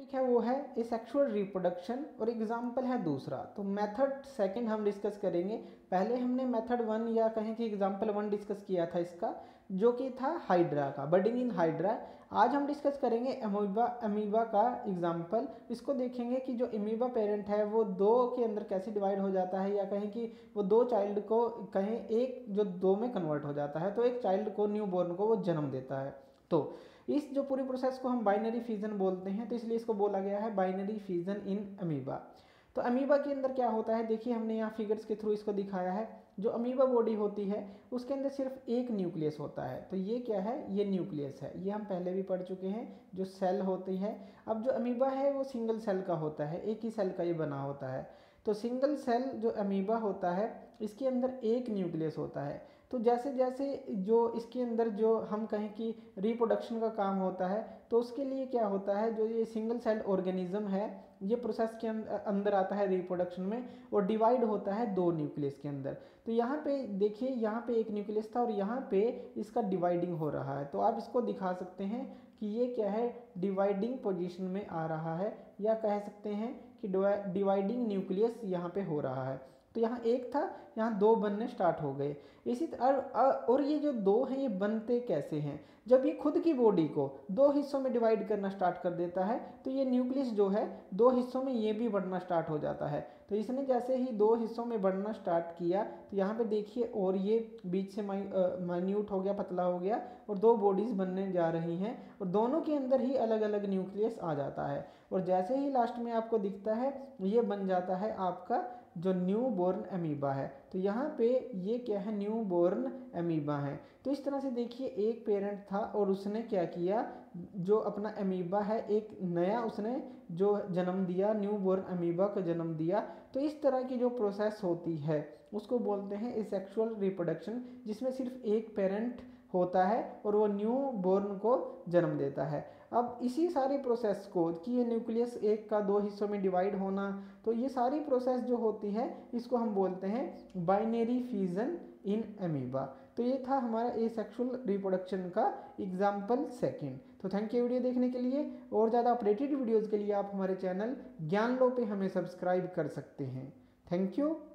ठीक है, वो है ए सेक्सुअल रिप्रोडक्शन और एग्जाम्पल है दूसरा। तो मेथड सेकंड हम डिस्कस करेंगे। पहले हमने मेथड वन या कहें कि एग्जाम्पल वन डिस्कस किया था इसका, जो कि था हाइड्रा का, बडिंग इन हाइड्रा। आज हम डिस्कस करेंगे अमीबा का एग्जाम्पल। इसको देखेंगे कि जो अमीबा पेरेंट है वो दो के अंदर कैसे डिवाइड हो जाता है, या कहें कि वो दो चाइल्ड को कहें एक जो दो में कन्वर्ट हो जाता है, तो एक चाइल्ड को, न्यू बॉर्न को वो जन्म देता है। तो इस जो पूरी प्रोसेस को हम बाइनरी फिजन बोलते हैं, तो इसलिए इसको बोला गया है बाइनरी फिजन इन अमीबा। तो अमीबा के अंदर क्या होता है, देखिए हमने यहाँ फिगर्स के थ्रू इसको दिखाया है। जो अमीबा बॉडी होती है उसके अंदर सिर्फ एक न्यूक्लियस होता है। तो ये क्या है, ये न्यूक्लियस है, ये हम पहले भी पढ़ चुके हैं, जो सेल होती है। अब जो अमीबा है वो सिंगल सेल का होता है, एक ही सेल का ये बना होता है। तो सिंगल सेल जो अमीबा होता है इसके अंदर एक न्यूक्लियस होता है। तो जैसे जैसे जो इसके अंदर जो हम कहें कि रिप्रोडक्शन का काम होता है, तो उसके लिए क्या होता है, जो ये सिंगल सेल ऑर्गेनिज्म है ये प्रोसेस के अंदर आता है रिप्रोडक्शन में, और डिवाइड होता है दो न्यूक्लियस के अंदर। तो यहाँ पे देखिए, यहाँ पे एक न्यूक्लियस था और यहाँ पे इसका डिवाइडिंग हो रहा है। तो आप इसको दिखा सकते हैं कि ये क्या है, डिवाइडिंग पोजीशन में आ रहा है, या कह सकते हैं कि डिवाइडिंग न्यूक्लियस यहाँ पे हो रहा है। तो यहाँ एक था, यहाँ दो बनने स्टार्ट हो गए। इसी तरह और ये जो दो हैं ये बनते कैसे हैं, जब ये खुद की बॉडी को दो हिस्सों में डिवाइड करना स्टार्ट कर देता है, तो ये न्यूक्लियस जो है दो हिस्सों में ये भी बढ़ना स्टार्ट हो जाता है। तो इसने जैसे ही दो हिस्सों में बढ़ना स्टार्ट किया, तो यहाँ पे देखिए, और ये बीच से माइन्यूट हो गया, पतला हो गया, और दो बॉडीज़ बनने जा रही हैं, और दोनों के अंदर ही अलग अलग न्यूक्लियस आ जाता है। और जैसे ही लास्ट में आपको दिखता है, ये बन जाता है आपका जो न्यू बॉर्न अमीबा है। तो यहाँ पे ये क्या है, न्यू बॉर्न अमीबा है। तो इस तरह से देखिए, एक पेरेंट था और उसने क्या किया, जो अपना अमीबा है एक नया उसने जो जन्म दिया, न्यू बॉर्न अमीबा का जन्म दिया। तो इस तरह की जो प्रोसेस होती है उसको बोलते हैं एसेक्सुअल रिप्रोडक्शन, जिसमें सिर्फ एक पेरेंट होता है और वो न्यू बॉर्न को जन्म देता है। अब इसी सारी प्रोसेस को कि ये न्यूक्लियस एक का दो हिस्सों में डिवाइड होना, तो ये सारी प्रोसेस जो होती है इसको हम बोलते हैं बाइनरी फिजन इन अमीबा। तो ये था हमारा एसेक्सुअल रिप्रोडक्शन का एग्जाम्पल सेकंड। तो थैंक यू वीडियो देखने के लिए, और ज़्यादा अपडेटेड वीडियोज़ के लिए आप हमारे चैनल ज्ञानलो पे हमें सब्सक्राइब कर सकते हैं। Thank you.